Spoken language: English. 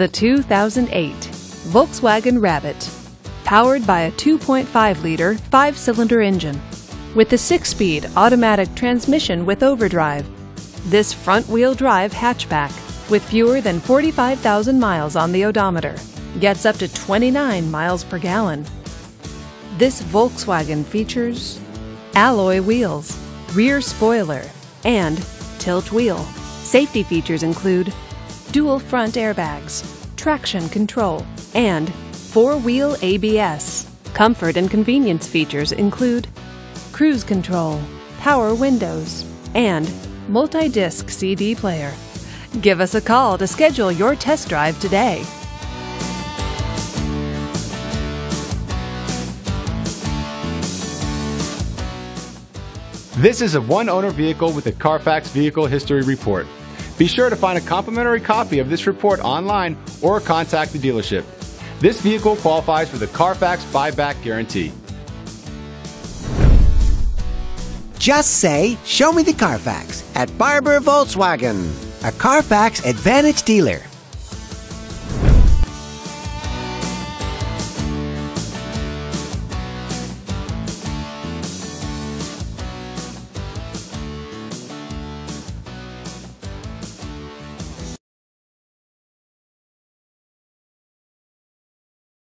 the 2008 Volkswagen Rabbit. Powered by a 2.5-liter 5-cylinder engine with a 6-speed automatic transmission with overdrive, this front-wheel drive hatchback with fewer than 45,000 miles on the odometer gets up to 29 miles per gallon. This Volkswagen features alloy wheels, rear spoiler, and tilt wheel. Safety features include dual front airbags, traction control, and four-wheel ABS. Comfort and convenience features include cruise control, power windows, and multi-disc CD player. Give us a call to schedule your test drive today. This is a one-owner vehicle with a Carfax Vehicle History Report. Be sure to find a complimentary copy of this report online or contact the dealership. This vehicle qualifies for the Carfax Buyback Guarantee. Just say, "Show me the Carfax" at Barber Volkswagen, a Carfax Advantage dealer.